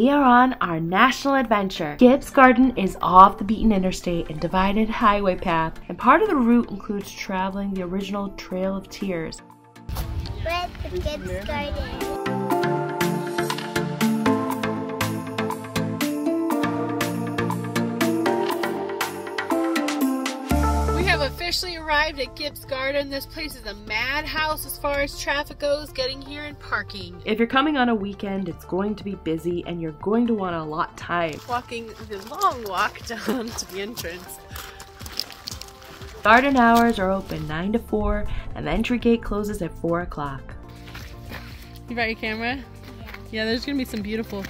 we are on our national adventure. Gibbs Garden is off the beaten interstate and divided highway path, and part of the route includes traveling the original Trail of Tears. We're at the Gibbs Garden. Officially arrived at Gibbs Garden. This place is a madhouse as far as traffic goes, getting here and parking. If you're coming on a weekend, it's going to be busy and you're going to want a lot of time. Walking the long walk down to the entrance. Garden hours are open 9 to 4 and the entry gate closes at 4 o'clock. You brought your camera? Yeah, there's going to be some beautiful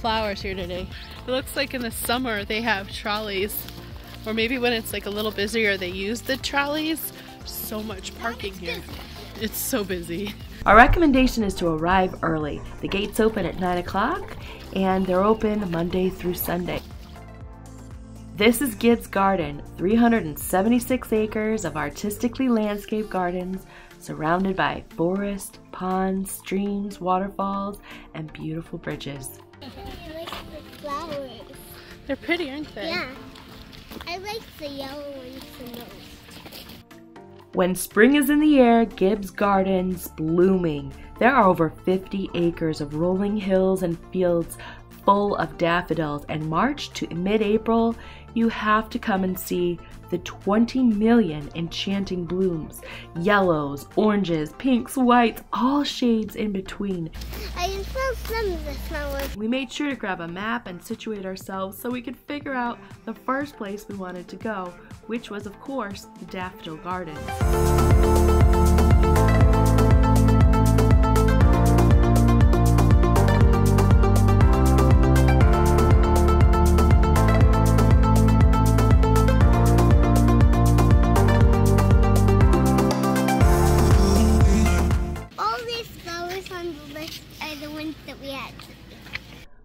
flowers here today. It looks like in the summer they have trolleys. Or maybe when it's like a little busier, they use the trolleys. So much parking here. It's so busy. Our recommendation is to arrive early. The gates open at 9 o'clock and they're open Monday through Sunday. This is Gibbs Garden, 376 acres of artistically landscaped gardens surrounded by forest, ponds, streams, waterfalls, and beautiful bridges. I like the flowers. They're pretty, aren't they? Yeah. I like the yellow ones the most. When spring is in the air, Gibbs Garden's blooming. There are over 50 acres of rolling hills and fields full of daffodils, and March to mid-April, you have to come and see the 20 million enchanting blooms. Yellows, oranges, pinks, whites, all shades in between. I can smell some of the flowers. We made sure to grab a map and situate ourselves so we could figure out the first place we wanted to go, which was, of course, the Daffodil Gardens.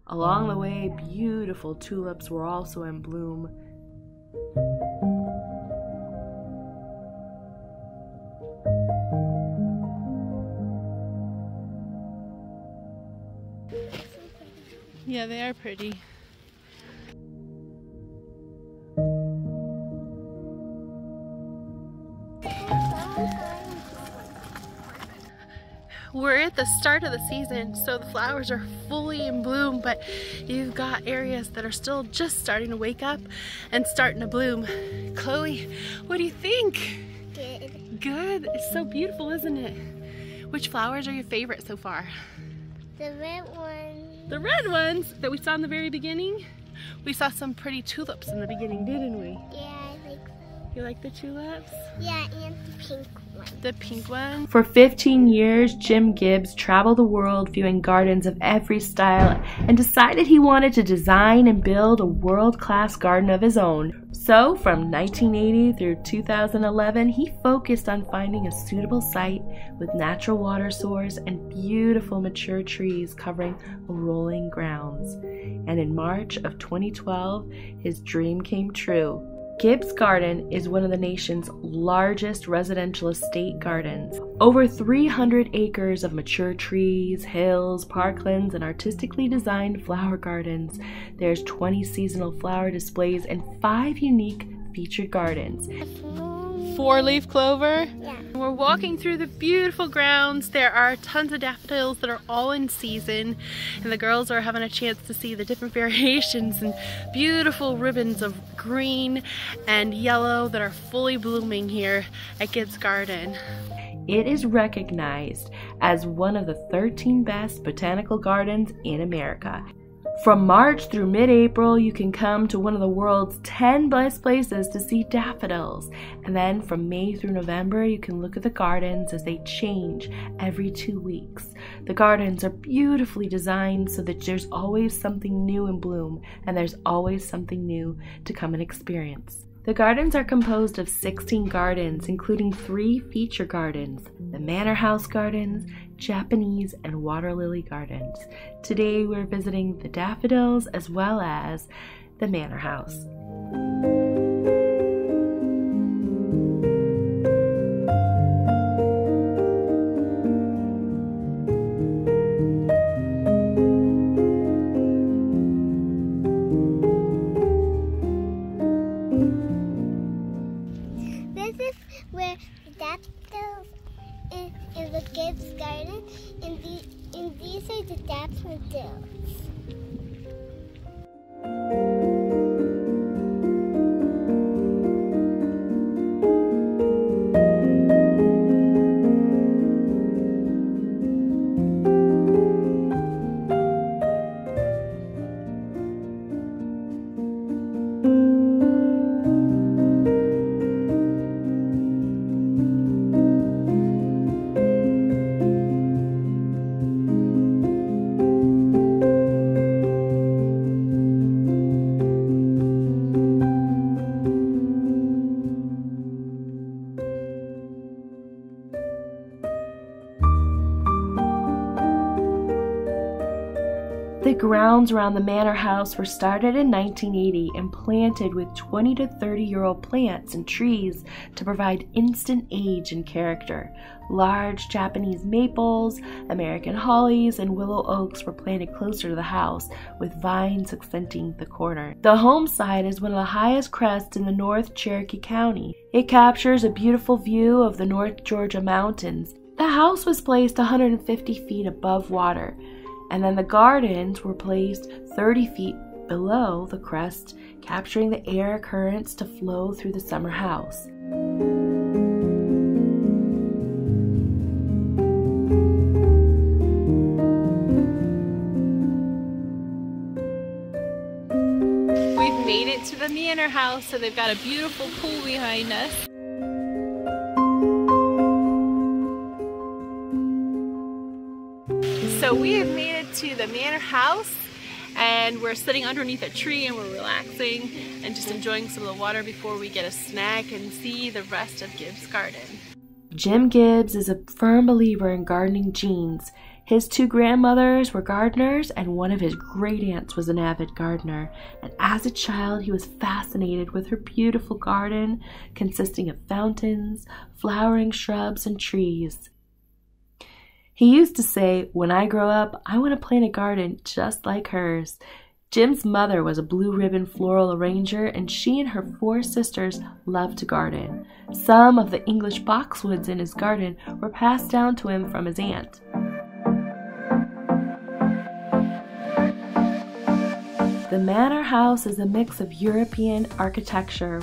Along the way, beautiful tulips were also in bloom. Yeah, they are pretty. We're at the start of the season, so the flowers are fully in bloom, but you've got areas that are still just starting to wake up and starting to bloom. Chloe, what do you think? Good. Good? It's so beautiful, isn't it? Which flowers are your favorite so far? The red ones. The red ones that we saw in the very beginning? We saw some pretty tulips in the beginning, didn't we? Yeah. You like the tulips? Yeah, and the pink one. The pink one? For 15 years, Jim Gibbs traveled the world viewing gardens of every style and decided he wanted to design and build a world-class garden of his own. So, from 1980 through 2011, he focused on finding a suitable site with natural water source and beautiful mature trees covering rolling grounds. And in March of 2012, his dream came true. Gibbs Garden is one of the nation's largest residential estate gardens. Over 300 acres of mature trees, hills, parklands, and artistically designed flower gardens. There's 20 seasonal flower displays and 5 unique featured gardens. 4-leaf clover? Yeah. We're walking through the beautiful grounds. There are tons of daffodils that are all in season, and the girls are having a chance to see the different variations and beautiful ribbons of green and yellow that are fully blooming here at Gibbs Garden. It is recognized as one of the 13 best botanical gardens in America. From March through mid-April, you can come to one of the world's 10 best places to see daffodils. And then from May through November, you can look at the gardens as they change every 2 weeks. The gardens are beautifully designed so that there's always something new in bloom, and there's always something new to come and experience. The gardens are composed of 16 gardens, including 3 feature gardens, the Manor House Gardens, Japanese, and Water Lily Gardens. Today we're visiting the daffodils as well as the Manor House. the Gibbs Garden, and these are the daffodils. The grounds around the manor house were started in 1980 and planted with 20 to 30-year-old plants and trees to provide instant age and character. Large Japanese maples, American hollies, and willow oaks were planted closer to the house, with vines accenting the corner. The home side is one of the highest crests in the North Cherokee County. It captures a beautiful view of the North Georgia Mountains. The house was placed 150 feet above water, and then the gardens were placed 30 feet below the crest, capturing the air currents to flow through the summer house. We've made it to the manor house, so they've got a beautiful pool behind us. So we have made it to the manor house, and we're sitting underneath a tree and we're relaxing and just enjoying some of the water before we get a snack and see the rest of Gibbs Garden. Jim Gibbs is a firm believer in gardening genes. His two grandmothers were gardeners, and one of his great aunts was an avid gardener. And as a child, he was fascinated with her beautiful garden consisting of fountains, flowering shrubs, and trees. He used to say, "When I grow up, I want to plant a garden just like hers." Jim's mother was a blue ribbon floral arranger, and she and her four sisters loved to garden. Some of the English boxwoods in his garden were passed down to him from his aunt. The manor house is a mix of European architecture.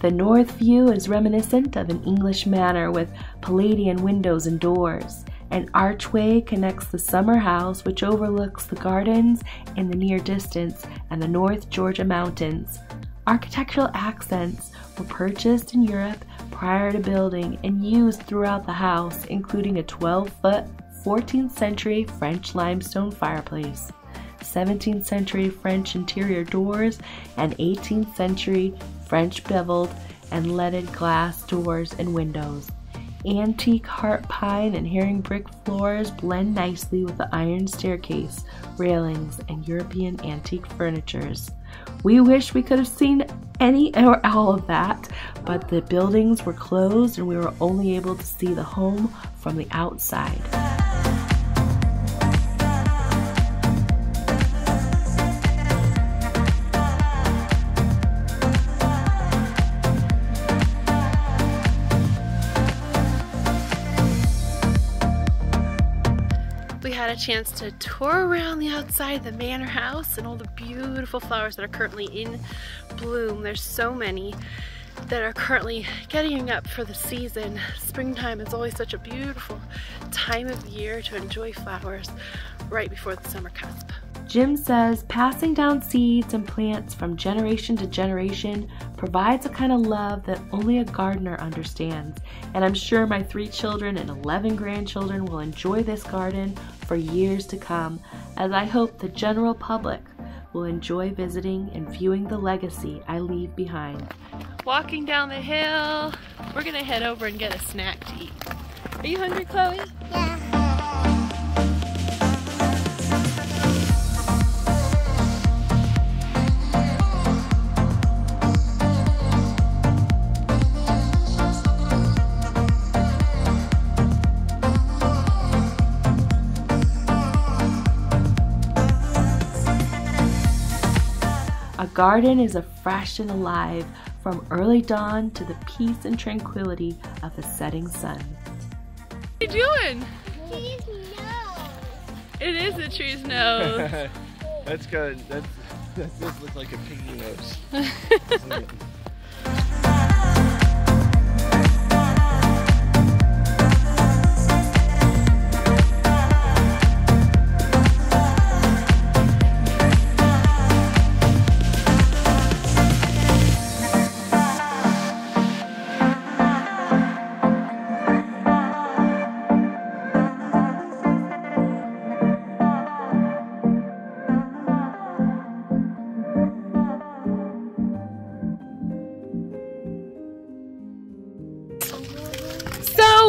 The north view is reminiscent of an English manor with Palladian windows and doors. An archway connects the summer house, which overlooks the gardens in the near distance, and the North Georgia Mountains. Architectural accents were purchased in Europe prior to building and used throughout the house, including a 12-foot 14th century French limestone fireplace, 17th century French interior doors, and 18th century French beveled and leaded glass doors and windows. Antique heart pine and herring brick floors blend nicely with the iron staircase, railings, and European antique furnitures. We wish we could have seen any or all of that, but the buildings were closed and we were only able to see the home from the outside. Had a chance to tour around the outside of the manor house and all the beautiful flowers that are currently in bloom. There's so many that are currently getting up for the season. Springtime is always such a beautiful time of year to enjoy flowers right before the summer cusp. Jim says passing down seeds and plants from generation to generation provides a kind of love that only a gardener understands, and I'm sure my 3 children and 11 grandchildren will enjoy this garden for years to come, as I hope the general public will enjoy visiting and viewing the legacy I leave behind. Walking down the hill, we're gonna head over and get a snack to eat. Are you hungry, Chloe? Yeah. A garden is a fresh and alive from early dawn to the peace and tranquility of the setting sun. What are you doing? Tree's nose. It is the tree's nose. That's good. That does look like a piggy nose.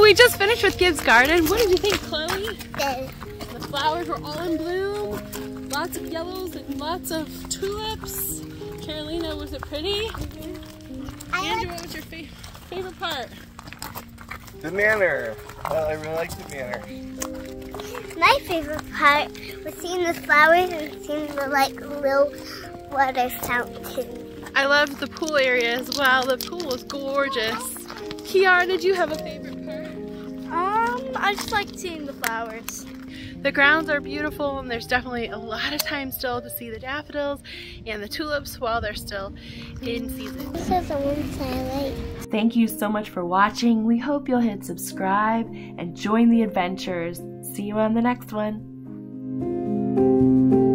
We just finished with Gibbs Garden. What did you think, Chloe? Good. The flowers were all in bloom. Lots of yellows and lots of tulips. Carolina, was it pretty? Mm-hmm. Andrew, what was your favorite part? The manor. I really liked the manor. My favorite part was seeing the flowers and seeing the little water fountain. I loved the pool area as well. The pool was gorgeous. Kiara, did you have a favorite? I just like seeing the flowers. The grounds are beautiful, and there's definitely a lot of time still to see the daffodils and the tulips while they're still in season. This is the ones I like. Thank you so much for watching. We hope you'll hit subscribe and join the adventures. See you on the next one.